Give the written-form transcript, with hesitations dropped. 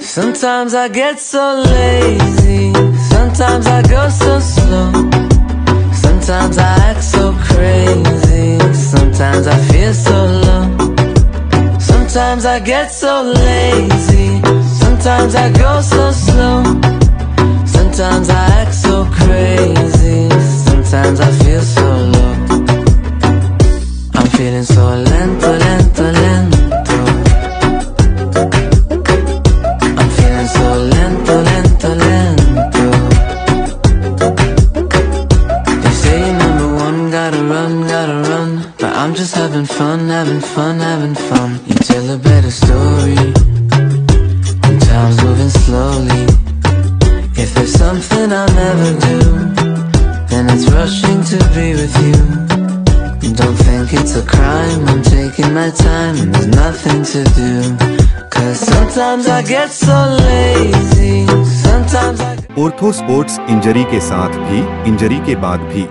Sometimes I get so lazy, sometimes I go so slow, sometimes I act so crazy, sometimes I feel so low. Sometimes I get so lazy, sometimes I go so slow, sometimes I act so crazy, sometimes I feel so low. I'm feeling so lento, lento, lento. I'm just having fun, having fun, having fun. You tell a better story when time's moving slowly. If there's something I'll never do, then it's rushing to be with you. Don't think it's a crime, I'm taking my time and there's nothing to do. Cause sometimes I get so lazy, sometimes I... Ortho Sports Injury के साथ भी, injury के बाद भी